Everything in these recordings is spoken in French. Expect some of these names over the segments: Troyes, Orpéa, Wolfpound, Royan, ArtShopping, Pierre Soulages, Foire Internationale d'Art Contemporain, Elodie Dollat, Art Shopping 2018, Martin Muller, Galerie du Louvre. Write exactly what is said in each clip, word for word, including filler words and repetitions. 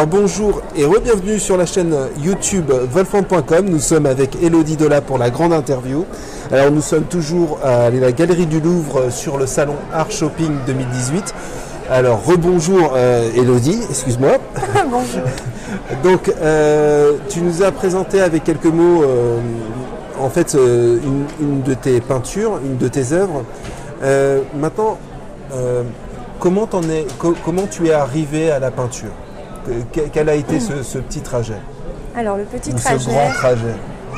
Alors bonjour et re-bienvenue sur la chaîne YouTube Wolfpound point com. Nous sommes avec Elodie Dollat pour la grande interview. Alors nous sommes toujours à la Galerie du Louvre sur le salon Art Shopping deux mille dix-huit. Alors rebonjour euh, Elodie, excuse-moi. Bonjour. Donc euh, tu nous as présenté avec quelques mots euh, en fait euh, une, une de tes peintures, une de tes œuvres. Euh, maintenant, euh, comment, t'en es, co comment tu es arrivé à la peinture? Quel a été ce, ce petit trajet? Alors le petit trajet, ce grand trajet.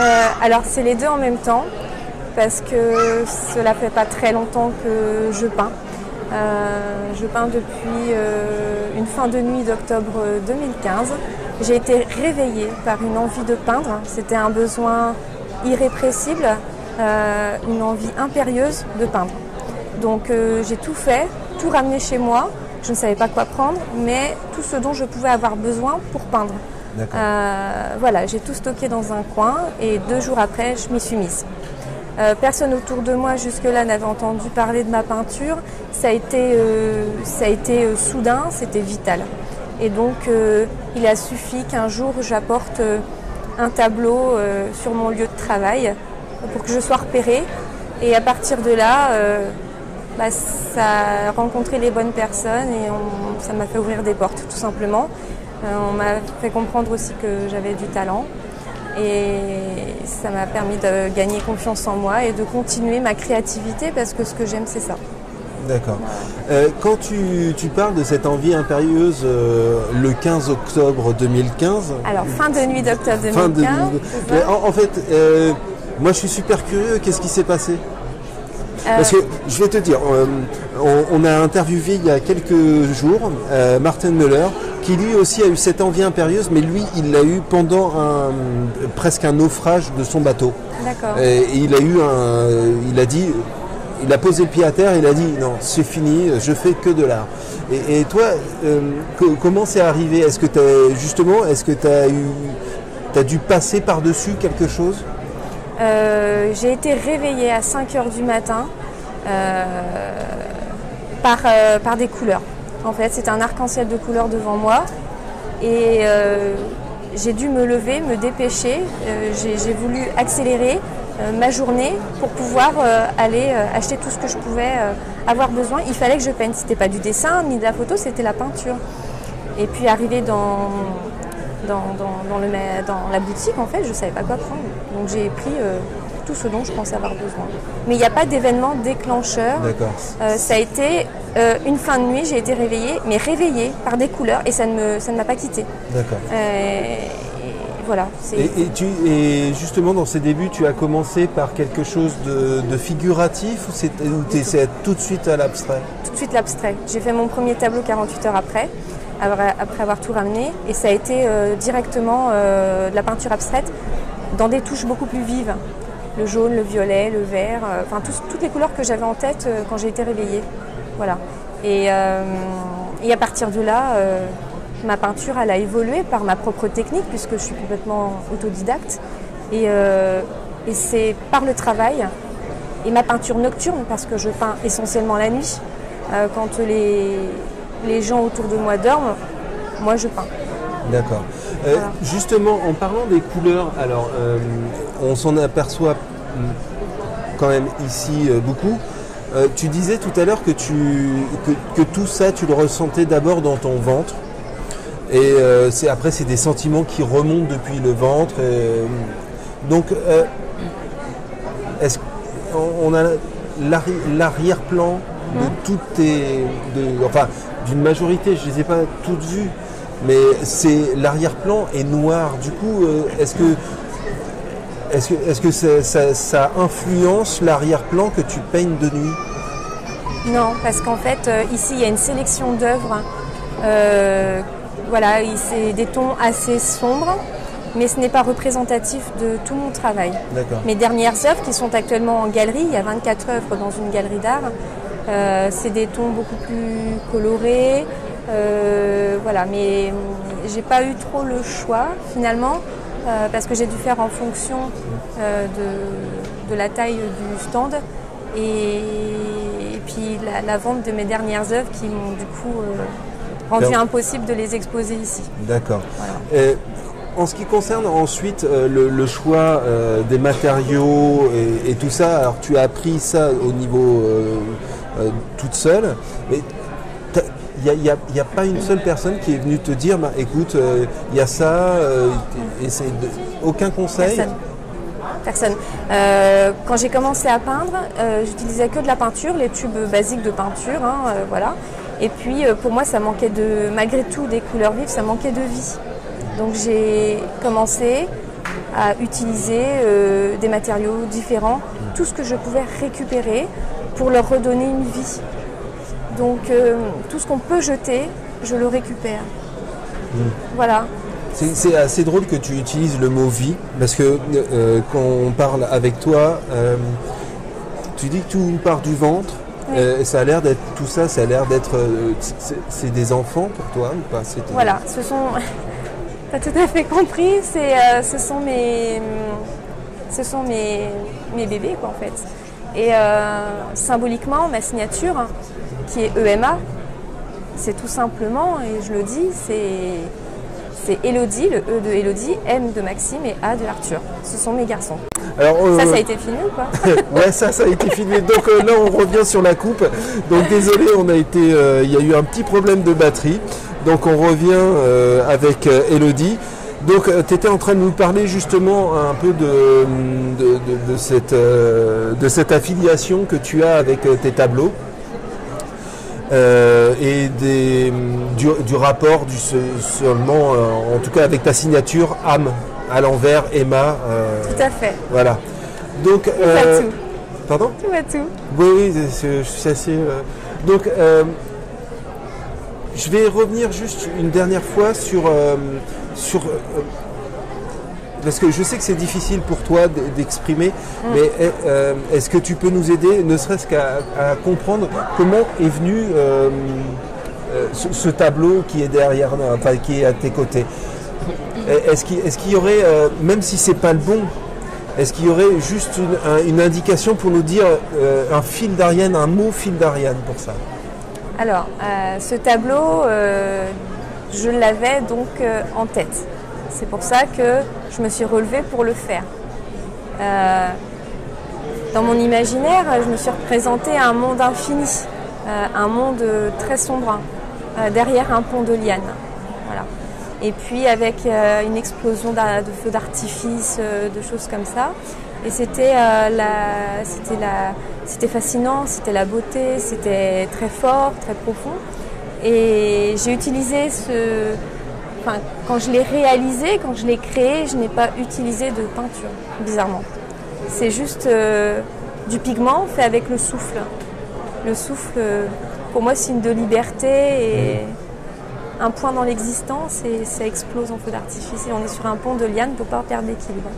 Euh, alors c'est les deux en même temps parce que cela fait pas très longtemps que je peins. Euh, je peins depuis euh, une fin de nuit d'octobre deux mille quinze. J'ai été réveillée par une envie de peindre. C'était un besoin irrépressible, euh, une envie impérieuse de peindre. Donc euh, j'ai tout fait, tout ramené chez moi. Je ne savais pas quoi prendre, mais tout ce dont je pouvais avoir besoin pour peindre. Euh, voilà, j'ai tout stocké dans un coin et deux jours après, je m'y suis mise. Euh, personne autour de moi jusque-là n'avait entendu parler de ma peinture. Ça a été, euh, ça a été euh, soudain, c'était vital. Et donc, euh, il a suffi qu'un jour, j'apporte euh, un tableau euh, sur mon lieu de travail pour que je sois repérée. Et à partir de là, euh, Bah, ça a rencontré les bonnes personnes et on, ça m'a fait ouvrir des portes, tout simplement. Euh, on m'a fait comprendre aussi que j'avais du talent et ça m'a permis de gagner confiance en moi et de continuer ma créativité parce que ce que j'aime, c'est ça. D'accord. Euh, quand tu, tu parles de cette envie impérieuse euh, le quinze octobre deux mille quinze... Alors, fin de nuit d'octobre deux mille quinze... De... Mais en, en fait, euh, moi je suis super curieux, qu'est-ce qui s'est passé ? Parce que je vais te dire, on a interviewé il y a quelques jours Martin Muller, qui lui aussi a eu cette envie impérieuse, mais lui il l'a eu pendant un, presque un naufrage de son bateau. D'accord. Et il a eu un, il a dit, il a posé le pied à terre, il a dit non, c'est fini, je fais que de l'art. Et, et toi, euh, comment c'est arrivé? Est-ce que tu as justement, est-ce que tu as eu, tu as dû passer par-dessus quelque chose? Euh, j'ai été réveillée à cinq heures du matin euh, par, euh, par des couleurs. En fait, c'était un arc-en-ciel de couleurs devant moi. Et euh, j'ai dû me lever, me dépêcher. Euh, j'ai voulu accélérer euh, ma journée pour pouvoir euh, aller euh, acheter tout ce que je pouvais euh, avoir besoin. Il fallait que je peigne. Ce n'était pas du dessin ni de la photo, c'était la peinture. Et puis, arrivée dans... Dans, dans, dans, le, dans la boutique, en fait, je ne savais pas quoi prendre. Donc j'ai pris euh, tout ce dont je pensais avoir besoin. Mais il n'y a pas d'événement déclencheur. Euh, ça a été euh, une fin de nuit, j'ai été réveillée, mais réveillée par des couleurs et ça ne me, ça ne m'a pas quittée. D'accord. Euh, voilà. Et, et, tu, et justement, dans ces débuts, tu as commencé par quelque chose de, de figuratif ou c'est tout de suite à l'abstrait? Tout de suite l'abstrait. J'ai fait mon premier tableau quarante-huit heures après. après avoir tout ramené, et ça a été euh, directement euh, de la peinture abstraite dans des touches beaucoup plus vives. Le jaune, le violet, le vert, euh, enfin tout, toutes les couleurs que j'avais en tête euh, quand j'ai été réveillée. Voilà. Et, euh, et à partir de là, euh, ma peinture, elle a évolué par ma propre technique puisque je suis complètement autodidacte. Et, euh, et c'est par le travail et ma peinture nocturne parce que je peins essentiellement la nuit euh, quand les... les gens autour de moi dorment, moi je peins. D'accord. Euh, voilà. Justement, en parlant des couleurs, alors euh, on s'en aperçoit quand même ici euh, beaucoup. Euh, tu disais tout à l'heure que, que, que tout ça, tu le ressentais d'abord dans ton ventre. Et euh, après, c'est des sentiments qui remontent depuis le ventre. Et, donc, euh, est-ce qu'on a l'arrière-plan de mmh. toutes tes... De, enfin, d'une majorité, je ne les ai pas toutes vues, mais c'est l'arrière-plan est noir. Du coup, est-ce que, est-ce que, est-ce que ça, ça, ça influence l'arrière-plan que tu peignes de nuit? Non, parce qu'en fait, ici, il y a une sélection d'œuvres. Euh, voilà, c'est des tons assez sombres, mais ce n'est pas représentatif de tout mon travail. Mes dernières œuvres qui sont actuellement en galerie, il y a vingt-quatre œuvres dans une galerie d'art. Euh, c'est des tons beaucoup plus colorés, euh, voilà, mais j'ai pas eu trop le choix finalement euh, parce que j'ai dû faire en fonction euh, de, de la taille du stand et, et puis la, la vente de mes dernières œuvres qui m'ont du coup euh, rendu Donc, impossible de les exposer ici. D'accord. Voilà. Et en ce qui concerne ensuite euh, le, le choix euh, des matériaux et, et tout ça, alors tu as appris ça au niveau euh, euh, toute seule, mais il n'y a, a, a pas une seule personne qui est venue te dire bah, écoute, il euh, y a ça, euh, et c'est de, aucun conseil? Personne. Personne. Euh, quand j'ai commencé à peindre, euh, j'utilisais que de la peinture, les tubes basiques de peinture, hein, euh, voilà. Et puis euh, pour moi, ça manquait de, malgré tout des couleurs vives, ça manquait de vie. Donc j'ai commencé à utiliser euh, des matériaux différents, tout ce que je pouvais récupérer pour leur redonner une vie. Donc euh, tout ce qu'on peut jeter, je le récupère. Mmh. Voilà. C'est assez drôle que tu utilises le mot vie, parce que euh, quand on parle avec toi, euh, tu dis que tout part du ventre. Oui. Euh, ça a l'air d'être tout ça, ça a l'air d'être. Euh, c'est des enfants pour toi ou pas? Voilà, ce sont. T'as tout à fait compris. C'est, euh, ce sont mes, ce sont mes, mes bébés quoi en fait. Et euh, symboliquement, ma signature hein, qui est E M A, c'est tout simplement, et je le dis, c'est. C'est Elodie, le E de Elodie, M de Maxime et A de Arthur. Ce sont mes garçons. Alors, euh, ça, ça a été filmé ou pas? Ouais, ça, ça a été filmé. Donc euh, là, on revient sur la coupe. Donc désolé, on a été, euh, il y a eu un petit problème de batterie. Donc on revient euh, avec euh, Elodie. Donc euh, tu étais en train de nous parler justement un peu de, de, de, de, cette, euh, de cette affiliation que tu as avec euh, tes tableaux. Euh, et des, du, du rapport du seulement, euh, en tout cas avec ta signature âme à l'envers, Emma. Euh, tout à fait. Voilà. Donc. Euh, tout. Pardon. Tout à tout. Oui, oui, je suis assez. Euh, donc, euh, je vais revenir juste une dernière fois sur euh, sur. Euh, Parce que je sais que c'est difficile pour toi d'exprimer, mmh. mais euh, est-ce que tu peux nous aider, ne serait-ce qu'à à comprendre comment est venu euh, ce, ce tableau qui est derrière, enfin, qui est à tes côtés? Est-ce qu'il, est-ce qu'il y aurait, euh, même si c'est pas le bon, est-ce qu'il y aurait juste une, une indication pour nous dire euh, un fil d'Ariane, un mot fil d'Ariane pour ça? Alors, euh, ce tableau, euh, je l'avais donc euh, en tête. C'est pour ça que je me suis relevée pour le faire. Euh, dans mon imaginaire, je me suis représentée un monde infini, euh, un monde très sombre, euh, derrière un pont de liane. Voilà. Et puis avec euh, une explosion de feux d'artifice, euh, de choses comme ça. Et c'était euh, la, c'était la, c'était fascinant, c'était la beauté, c'était très fort, très profond. Et j'ai utilisé ce... Enfin, quand je l'ai réalisé, quand je l'ai créé, je n'ai pas utilisé de peinture, bizarrement. C'est juste euh, du pigment fait avec le souffle. Le souffle, pour moi, signe de liberté et un point dans l'existence et ça explose en feu d'artifice. Et on est sur un pont de liane pour ne pas perdre l'équilibre.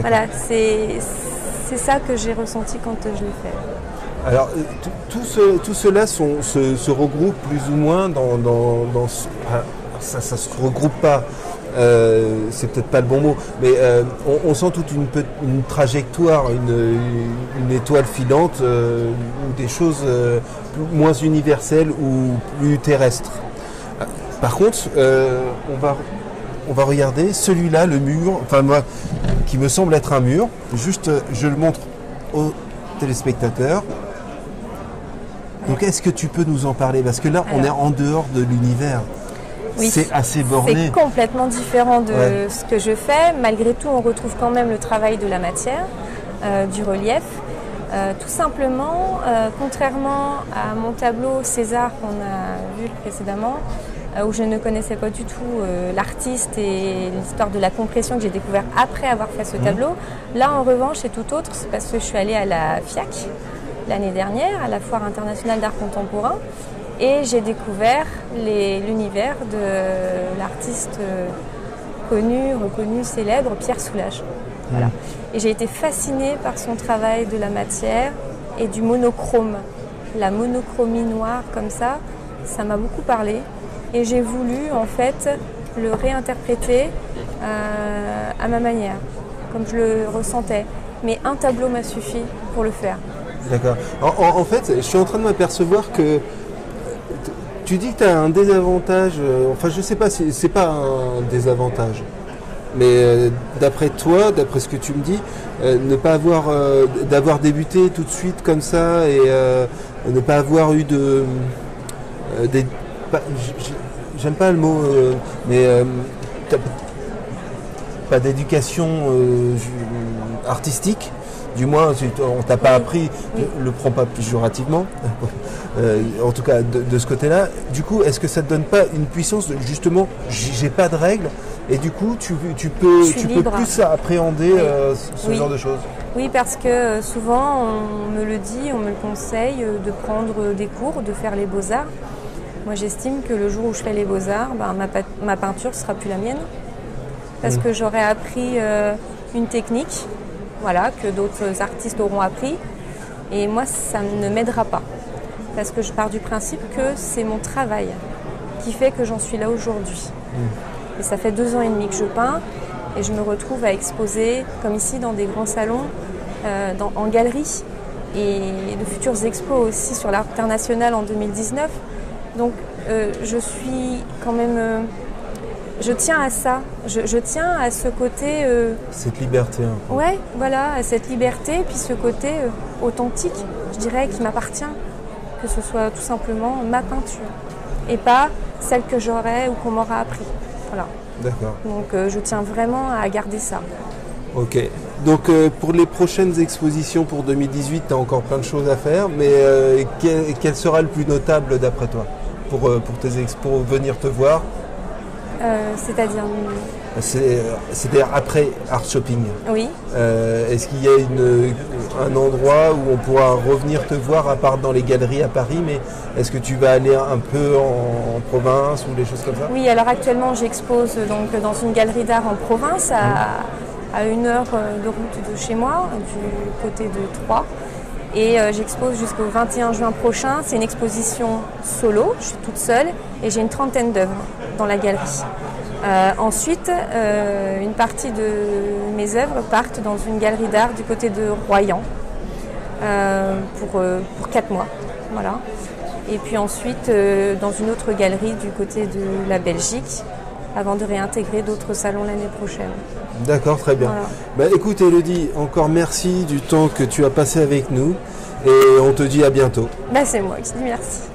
Voilà, c'est ça que j'ai ressenti quand je l'ai fait. Alors, tout, ce, tout cela sont, se, se regroupe plus ou moins dans, dans, dans ce... Ça, ça se regroupe pas, euh, c'est peut-être pas le bon mot, mais euh, on, on sent toute une, une trajectoire, une, une étoile filante, euh, ou des choses euh, moins universelles ou plus terrestres. Par contre, euh, on, va, on va regarder celui-là, le mur, enfin moi, qui me semble être un mur. Juste, je le montre aux téléspectateurs. Donc, est-ce que tu peux nous en parler? Parce que là, on est en dehors de l'univers. Oui, c'est assez borné. C'est complètement différent de ouais. ce que je fais. Malgré tout, on retrouve quand même le travail de la matière, euh, du relief. Euh, tout simplement, euh, contrairement à mon tableau César qu'on a vu précédemment, euh, où je ne connaissais pas du tout euh, l'artiste et l'histoire de la compression que j'ai découvert après avoir fait ce tableau. Mmh. Là, en revanche, c'est tout autre. C'est parce que je suis allée à la FIAC l'année dernière, à la Foire Internationale d'Art Contemporain. Et j'ai découvert l'univers de l'artiste connu, reconnu, célèbre, Pierre Soulages. Voilà. Et j'ai été fascinée par son travail de la matière et du monochrome. La monochromie noire comme ça, ça m'a beaucoup parlé. Et j'ai voulu en fait le réinterpréter euh, à ma manière, comme je le ressentais. Mais un tableau m'a suffi pour le faire. D'accord. En, en fait, je suis en train de m'apercevoir que Tu dis que tu as un désavantage, euh, enfin je sais pas si c'est pas un désavantage, mais euh, d'après toi, d'après ce que tu me dis, euh, ne pas avoir, euh, d'avoir débuté tout de suite comme ça et euh, ne pas avoir eu de, euh, des, pas, j'aime pas le mot, euh, mais euh, pas d'éducation euh, artistique. Du moins, on t'a pas appris, ne le prends pas péjorativement, euh, en tout cas de, de ce côté-là. Du coup, est-ce que ça ne te donne pas une puissance de, justement, j'ai pas de règles, et du coup, tu, tu, peux, tu peux plus appréhender oui. euh, ce oui. genre de choses? Oui, parce que souvent, on me le dit, on me le conseille de prendre des cours, de faire les beaux-arts. Moi, j'estime que le jour où je fais les beaux-arts, ben, ma, ma peinture ne sera plus la mienne, parce mmh. que j'aurais appris euh, une technique. Voilà, que d'autres artistes auront appris. Et moi, ça ne m'aidera pas. Parce que je pars du principe que c'est mon travail qui fait que j'en suis là aujourd'hui. Mmh. Et ça fait deux ans et demi que je peins. Et je me retrouve à exposer, comme ici, dans des grands salons, euh, dans, en galerie. Et de futures expos aussi sur l'art international en deux mille dix-neuf. Donc, euh, je suis quand même... Euh, je tiens à ça, je, je tiens à ce côté... Euh... Cette liberté. Hein. Ouais, voilà, à cette liberté, puis ce côté euh, authentique, je dirais, qui m'appartient. Que ce soit tout simplement ma peinture, et pas celle que j'aurais ou qu'on m'aura appris. Voilà. D'accord. Donc euh, je tiens vraiment à garder ça. Ok. Donc euh, pour les prochaines expositions pour deux mille dix-huit, tu as encore plein de choses à faire, mais euh, quel, quel sera le plus notable d'après toi pour, euh, pour tes expos, venir te voir? Euh, C'est-à-dire C'est-à-dire après Art Shopping. Oui. Euh, Est-ce qu'il y a une, un endroit où on pourra revenir te voir, à part dans les galeries à Paris, mais est-ce que tu vas aller un peu en, en province ou des choses comme ça? Oui, alors actuellement j'expose donc dans une galerie d'art en province, à, à une heure de route de chez moi, du côté de Troyes. Et euh, j'expose jusqu'au vingt et un juin prochain. C'est une exposition solo, je suis toute seule, et j'ai une trentaine d'œuvres dans la galerie. Euh, ensuite, euh, une partie de mes œuvres partent dans une galerie d'art du côté de Royan euh, pour, euh, pour quatre mois. Voilà. Et puis ensuite, euh, dans une autre galerie du côté de la Belgique, avant de réintégrer d'autres salons l'année prochaine. D'accord, très bien. Voilà. Bah, écoute Elodie, encore merci du temps que tu as passé avec nous et on te dit à bientôt. Bah, c'est moi qui dis merci.